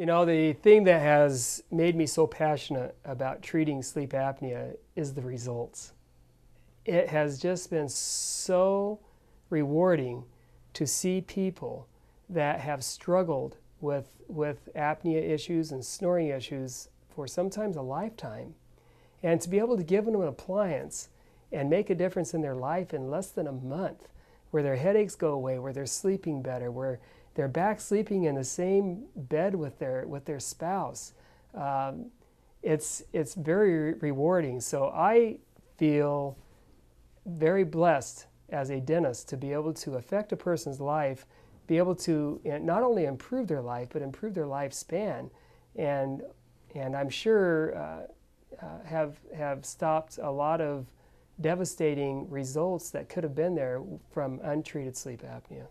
You know, the thing that has made me so passionate about treating sleep apnea is the results. It has just been so rewarding to see people that have struggled with apnea issues and snoring issues for sometimes a lifetime. And to be able to give them an appliance and make a difference in their life in less than a month, where their headaches go away, where they're sleeping better, where they're back sleeping in the same bed with their spouse, it's very rewarding. So I feel very blessed as a dentist to be able to affect a person's life, be able to not only improve their life, but improve their lifespan, and I'm sure have stopped a lot of devastating results that could have been there from untreated sleep apnea.